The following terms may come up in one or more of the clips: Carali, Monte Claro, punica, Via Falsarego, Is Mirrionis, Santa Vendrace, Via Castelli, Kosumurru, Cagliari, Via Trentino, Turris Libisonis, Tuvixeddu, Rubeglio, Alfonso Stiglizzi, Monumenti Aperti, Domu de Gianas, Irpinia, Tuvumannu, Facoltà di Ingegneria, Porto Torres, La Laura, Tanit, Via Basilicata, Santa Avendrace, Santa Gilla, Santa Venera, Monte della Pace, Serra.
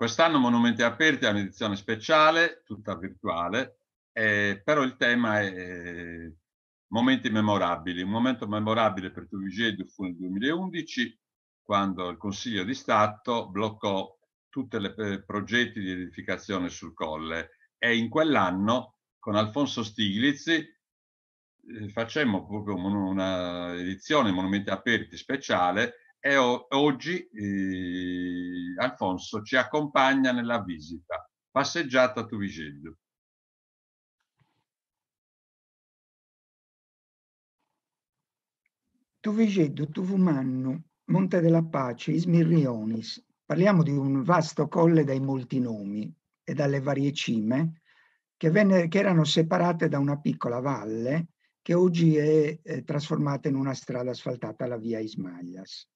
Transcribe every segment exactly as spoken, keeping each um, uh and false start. Quest'anno Monumenti Aperti ha un'edizione speciale, tutta virtuale, eh, però il tema è eh, momenti memorabili. Un momento memorabile per Tuvixeddu fu nel duemilaundici, quando il Consiglio di Stato bloccò tutti i progetti di edificazione sul colle, e in quell'anno con Alfonso Stiglizzi facemmo proprio una edizione Monumenti Aperti speciale, e oggi eh, Alfonso ci accompagna nella visita, passeggiata a Tuvixeddu. Tuvixeddu, Tuvumannu, Monte della Pace, Is Mirrionis. Parliamo di un vasto colle dai molti nomi e dalle varie cime che, venne, che erano separate da una piccola valle che oggi è eh, trasformata in una strada asfaltata, la Via Is Maglias.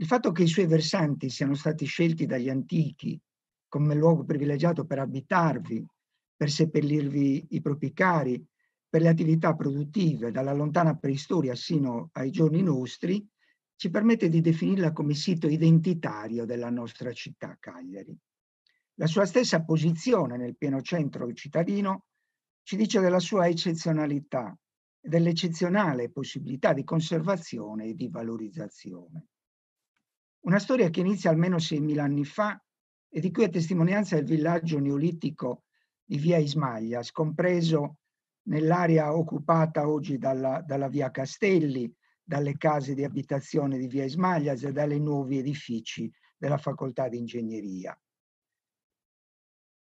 Il fatto che i suoi versanti siano stati scelti dagli antichi come luogo privilegiato per abitarvi, per seppellirvi i propri cari, per le attività produttive, dalla lontana preistoria sino ai giorni nostri, ci permette di definirla come sito identitario della nostra città Cagliari. La sua stessa posizione nel pieno centro cittadino ci dice della sua eccezionalità e dell'eccezionale possibilità di conservazione e di valorizzazione. Una storia che inizia almeno seimila anni fa e di cui è testimonianza il villaggio neolitico di Via Is Maglias, compreso nell'area occupata oggi dalla, dalla Via Castelli, dalle case di abitazione di Via Is Maglias e dai nuovi edifici della Facoltà di Ingegneria.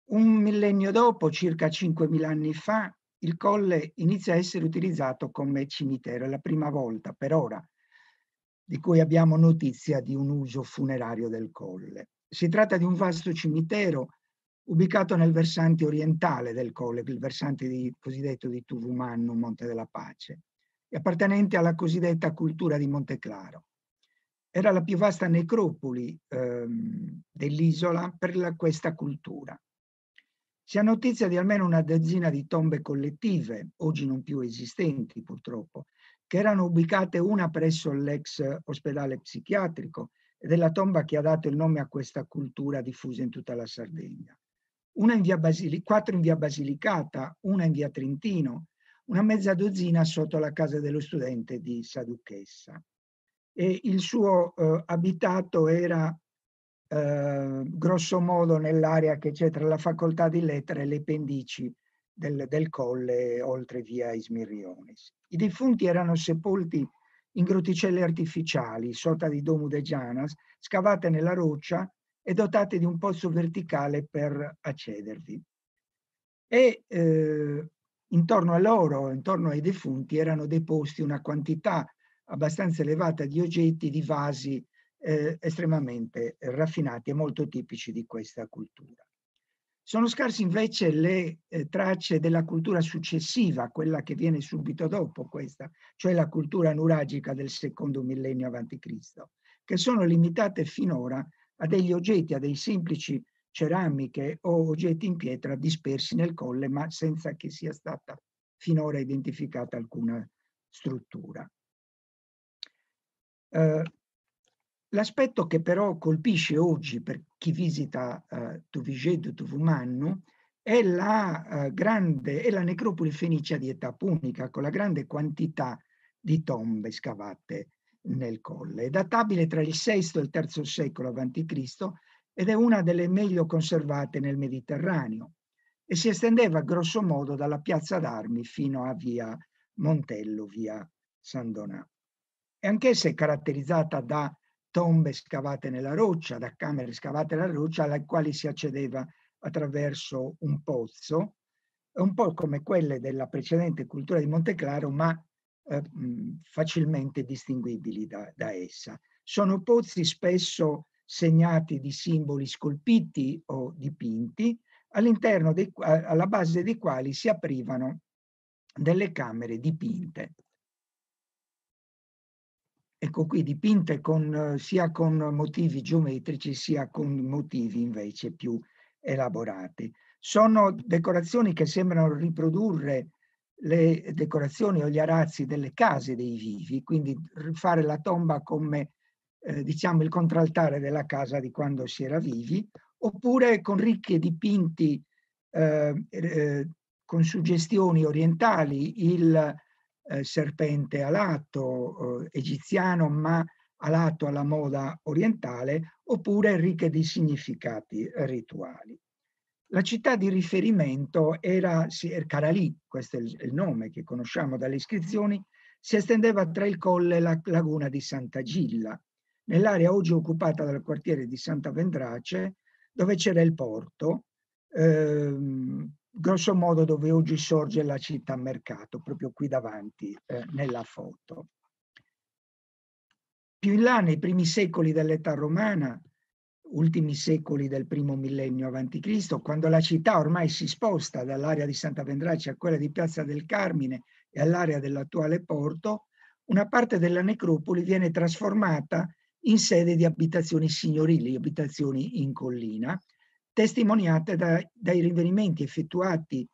Un millennio dopo, circa cinquemila anni fa, il colle inizia a essere utilizzato come cimitero. È la prima volta per ora di cui abbiamo notizia di un uso funerario del colle. Si tratta di un vasto cimitero ubicato nel versante orientale del colle, il versante di, cosiddetto di Tuvumannu, Monte della Pace, e appartenente alla cosiddetta cultura di Monte Claro. Era la più vasta necropoli ehm, dell'isola per la, questa cultura. Si ha notizia di almeno una dozzina di tombe collettive, oggi non più esistenti purtroppo, che erano ubicate una presso l'ex ospedale psichiatrico e della tomba che ha dato il nome a questa cultura diffusa in tutta la Sardegna. Una in via Basili- quattro in via Basilicata, una in via Trentino, una mezza dozzina sotto la casa dello studente di Saduchessa. E il suo eh, abitato era eh, grosso modo nell'area che c'è tra la facoltà di lettere e le pendici del, del colle oltre via Is Mirrionis. I defunti erano sepolti in groticelle artificiali, sota di Domu de Gianas, scavate nella roccia e dotate di un pozzo verticale per accedervi. E eh, intorno a loro, intorno ai defunti, erano deposti una quantità abbastanza elevata di oggetti, di vasi eh, estremamente raffinati e molto tipici di questa cultura. Sono scarse invece le eh, tracce della cultura successiva, quella che viene subito dopo questa, cioè la cultura nuragica del secondo millennio avanti Cristo, che sono limitate finora a degli oggetti, a dei semplici ceramiche o oggetti in pietra dispersi nel colle, ma senza che sia stata finora identificata alcuna struttura. Eh, l'aspetto che però colpisce oggi per chi visita eh, Tuvixeddu, Tuvumannu, è la, eh, grande, è la necropoli fenicia di età punica, con la grande quantità di tombe scavate nel colle. È databile tra il sesto e il terzo secolo avanti Cristo, ed è una delle meglio conservate nel Mediterraneo e si estendeva grosso modo dalla piazza d'Armi fino a via Montello, via San Donà. E anch'essa è caratterizzata da tombe scavate nella roccia, da camere scavate nella roccia alle quali si accedeva attraverso un pozzo, un po' come quelle della precedente cultura di Monte Claro, ma eh, facilmente distinguibili da, da essa. Sono pozzi spesso segnati di simboli scolpiti o dipinti, all'interno dei, alla base dei quali si aprivano delle camere dipinte. Ecco qui, dipinte con, sia con motivi geometrici sia con motivi invece più elaborati. Sono decorazioni che sembrano riprodurre le decorazioni o gli arazzi delle case dei vivi, quindi fare la tomba come Eh, diciamo il contraltare della casa di quando si era vivi, oppure con ricchi dipinti eh, eh, con suggestioni orientali, il eh, serpente alato eh, egiziano, ma alato alla moda orientale, oppure ricche di significati rituali. La città di riferimento era Carali, questo è il nome che conosciamo dalle iscrizioni, si estendeva tra il colle e la laguna di Santa Gilla, nell'area oggi occupata dal quartiere di Santa Avendrace, dove c'era il porto, ehm, grosso modo dove oggi sorge la città mercato, proprio qui davanti eh, nella foto. Più in là, nei primi secoli dell'età romana, ultimi secoli del primo millennio avanti Cristo, quando la città ormai si sposta dall'area di Santa Vendrace a quella di Piazza del Carmine e all'area dell'attuale porto, una parte della necropoli viene trasformata in sede di abitazioni signorili, abitazioni in collina, testimoniate da, dai rinvenimenti effettuati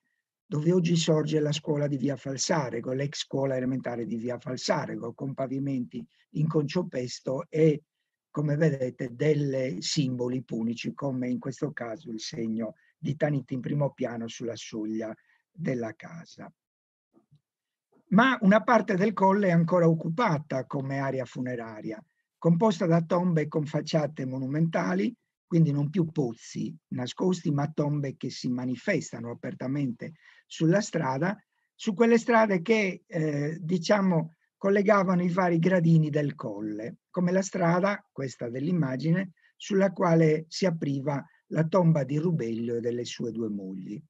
dove oggi sorge la scuola di Via Falsarego, l'ex scuola elementare di Via Falsarego, con pavimenti in conciopesto e, come vedete, delle simboli punici, come in questo caso il segno di Tanit in primo piano sulla soglia della casa. Ma una parte del colle è ancora occupata come area funeraria, composta da tombe con facciate monumentali, quindi non più pozzi nascosti, ma tombe che si manifestano apertamente sulla strada, su quelle strade che, eh, diciamo, collegavano i vari gradini del colle, come la strada, questa dell'immagine, sulla quale si apriva la tomba di Rubeglio e delle sue due mogli.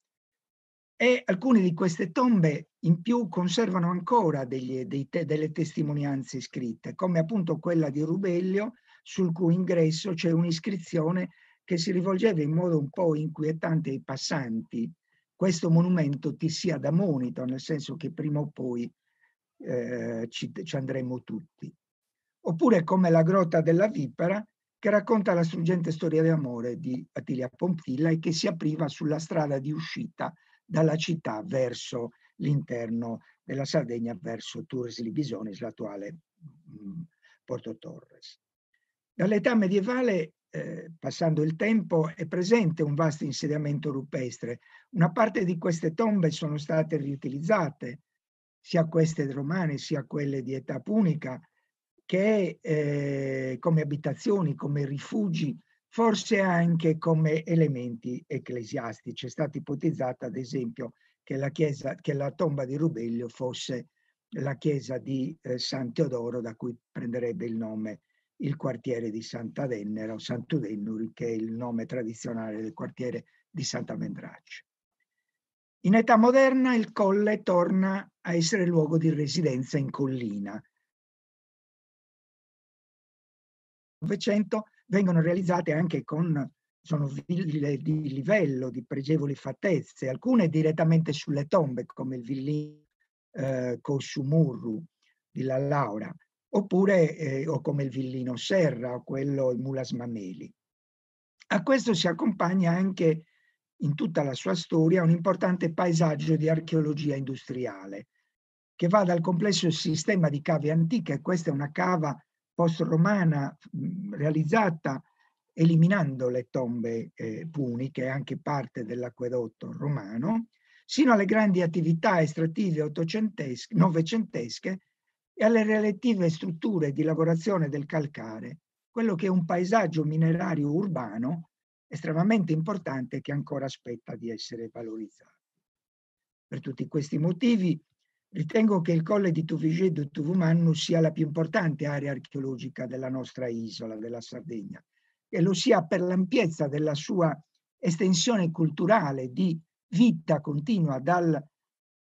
E alcune di queste tombe in più conservano ancora degli, dei te, delle testimonianze scritte, come appunto quella di Rubeglio, sul cui ingresso c'è un'iscrizione che si rivolgeva in modo un po' inquietante ai passanti. Questo monumento ti sia da monito, nel senso che prima o poi Eh, ci, ci andremo tutti. Oppure come la Grotta della Vipera, che racconta la struggente storia di amore di Attilia Pompilla e che si apriva sulla strada di uscita dalla città verso l'interno della Sardegna, verso Turris Libisonis, l'attuale Porto Torres. Dall'età medievale, eh, passando il tempo, è presente un vasto insediamento rupestre. Una parte di queste tombe sono state riutilizzate, sia queste romane sia quelle di età punica, che eh, come abitazioni, come rifugi, forse anche come elementi ecclesiastici. È stato ipotizzato, ad esempio, che la, chiesa, che la tomba di Rubeglio fosse la chiesa di eh, San Teodoro, da cui prenderebbe il nome il quartiere di Santa Venera o Sant'Udennuri, che è il nome tradizionale del quartiere di Santa Vendrace. In età moderna il colle torna a essere luogo di residenza in collina. Nel Novecento vengono realizzate anche con sono ville di livello, di pregevoli fattezze, alcune direttamente sulle tombe, come il villino eh, Kosumurru di La Laura, oppure eh, o come il villino Serra o quello in Mulas Mameli. A questo si accompagna anche, in tutta la sua storia, un importante paesaggio di archeologia industriale che va dal complesso sistema di cave antiche. Questa è una cava post-romana realizzata eliminando le tombe eh, puniche, anche parte dell'acquedotto romano, sino alle grandi attività estrattive ottocentesche, novecentesche e alle relative strutture di lavorazione del calcare, quello che è un paesaggio minerario urbano estremamente importante che ancora aspetta di essere valorizzato. Per tutti questi motivi ritengo che il colle di Tuvixeddu e Tuvumannu sia la più importante area archeologica della nostra isola, della Sardegna, e lo sia per l'ampiezza della sua estensione culturale di vita continua dal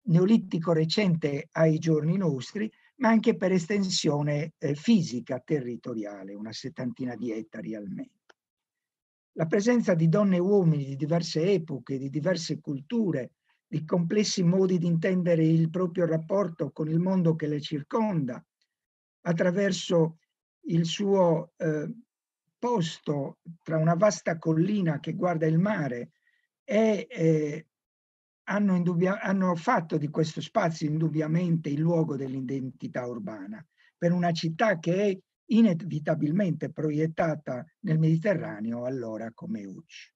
Neolitico recente ai giorni nostri, ma anche per estensione eh, fisica territoriale, una settantina di ettari almeno. La presenza di donne e uomini di diverse epoche, di diverse culture, di complessi modi di intendere il proprio rapporto con il mondo che le circonda, attraverso il suo eh, posto tra una vasta collina che guarda il mare, e eh, hanno, indubbia- hanno fatto di questo spazio indubbiamente il luogo dell'identità urbana, per una città che è inevitabilmente proiettata nel Mediterraneo allora come oggi.